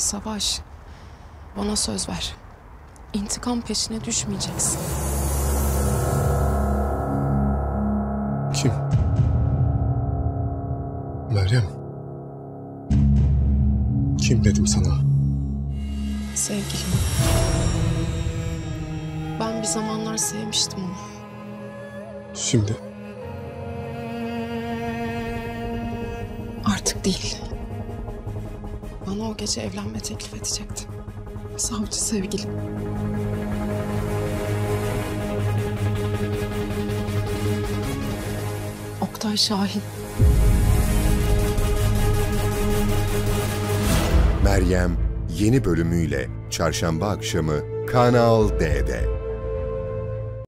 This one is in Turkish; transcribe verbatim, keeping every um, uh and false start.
Savaş, bana söz ver. İntikam peşine düşmeyeceksin. Kim? Meryem. Kim dedim sana? Sevgilim. Ben bir zamanlar sevmiştim onu. Şimdi? Artık değil. Bana o gece evlenme teklif edecekti. Savcı sevgilim. Oktay Şahin. Meryem yeni bölümüyle çarşamba akşamı Kanal D'de.